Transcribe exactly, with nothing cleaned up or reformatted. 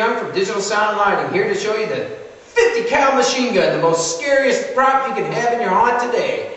Young from Digital Sound and Lighting, here to show you the fifty cal machine gun, the most scariest prop you can have in your haunt today.